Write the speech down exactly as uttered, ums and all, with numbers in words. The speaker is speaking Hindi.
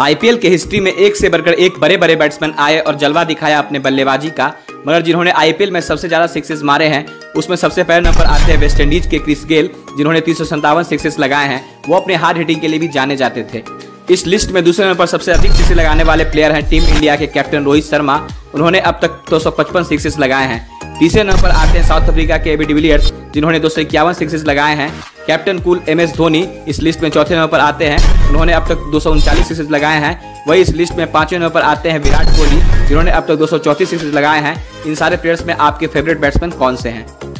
आईपीएल के हिस्ट्री में एक से बढ़कर एक बड़े बड़े बैट्समैन आए और जलवा दिखाया अपने बल्लेबाजी का, मगर जिन्होंने आईपीएल में सबसे ज्यादा सिक्सेस मारे हैं उसमें सबसे पहले नंबर आते हैं वेस्टइंडीज के क्रिस गेल, जिन्होंने तीन सौ संतावन सिक्सेस लगाए हैं। वो अपने हार्ड हिटिंग के लिए भी जाने जाते थे। इस लिस्ट में दूसरे नंबर पर सबसे अधिक सिक्सेस लगाने वाले प्लेयर हैं टीम इंडिया के कैप्टन रोहित शर्मा, उन्होंने अब तक दो सौ पचपन सिक्सेस लगाए हैं। तीसरे नंबर पर आते हैं साउथ अफ्रीका के एबी डिविलियर्स, जिन्होंने दो सौ इक्यावन सिक्सेस लगाए हैं। कैप्टन कूल एमएस धोनी इस लिस्ट में चौथे नंबर पर आते हैं, उन्होंने अब तक दो सौ उनचालीस सिक्सेस लगाए हैं। वही इस लिस्ट में पांचवें नंबर पर आते हैं विराट कोहली, जिन्होंने अब तक दो सौ चौंतीस सिक्सेस लगाए हैं। इन सारे प्लेयर्स में आपके फेवरेट बैट्समैन कौन से हैं?